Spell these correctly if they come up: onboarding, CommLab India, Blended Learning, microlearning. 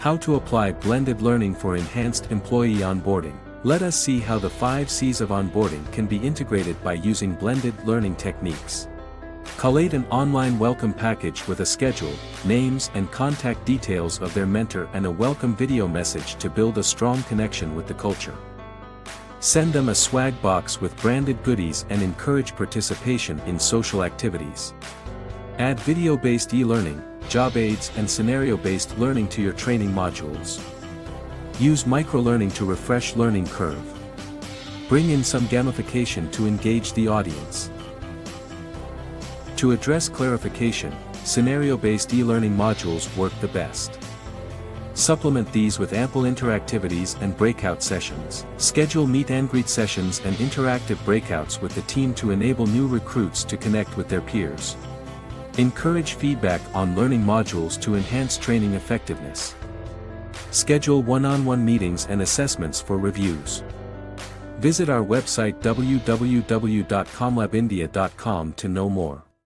How to apply blended learning for enhanced employee onboarding. Let us see how the 5 C's of onboarding can be integrated by using blended learning techniques. Collate an online welcome package with a schedule, names and contact details of their mentor and a welcome video message to build a strong connection with the culture. Send them a swag box with branded goodies and encourage participation in social activities. Add video-based e-learning, job aids and scenario-based learning to your training modules. Use microlearning to refresh learning curve. Bring in some gamification to engage the audience. To address clarification, scenario-based e-learning modules work the best. Supplement these with ample interactivities and breakout sessions. Schedule meet and greet sessions and interactive breakouts with the team to enable new recruits to connect with their peers. Encourage feedback on learning modules to enhance training effectiveness. Schedule one-on-one meetings and assessments for reviews. Visit our website www.commlabindia.com to know more.